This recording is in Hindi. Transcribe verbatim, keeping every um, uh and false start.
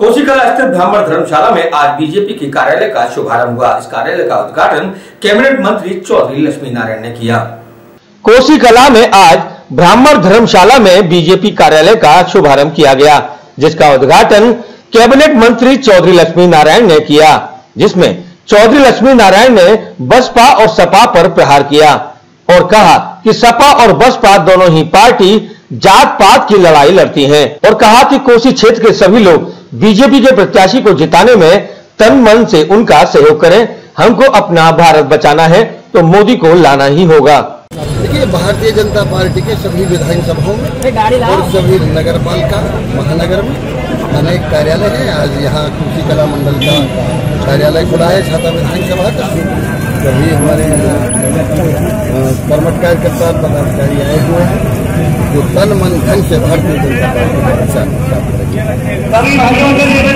कोसी कलां स्थित ब्राह्मण धर्मशाला में आज बीजेपी के कार्यालय का शुभारंभ हुआ। इस कार्यालय का उद्घाटन कैबिनेट मंत्री चौधरी लक्ष्मी नारायण ने किया। कोसी कलां में आज ब्राह्मण धर्मशाला में बीजेपी कार्यालय का शुभारंभ किया गया, जिसका उद्घाटन कैबिनेट मंत्री चौधरी लक्ष्मी नारायण ने किया, जिसमें चौधरी लक्ष्मी नारायण ने बसपा और सपा पर प्रहार किया और कहा कि सपा और बसपा दोनों ही पार्टी जात पात की लड़ाई लड़ती है और कहा कि कोसी क्षेत्र के सभी लोग बीजेपी के प्रत्याशी को जिताने में तन मन से उनका सहयोग करें। हमको अपना भारत बचाना है तो मोदी को लाना ही होगा। देखिए, भारतीय जनता पार्टी के सभी विधान सभाओं में और सभी नगर पालिका महानगर में अनेक कार्यालय हैं। आज यहाँ कृषि कला मंडल का कार्यालय खुला है, छाता विधान सभा का सभी हमारे कर्मठ कार्यकर्ता पदाधिकारी आए हुए हैं जो तन मन धन से भारतीय जनता पार्टी का प्रचार करता है।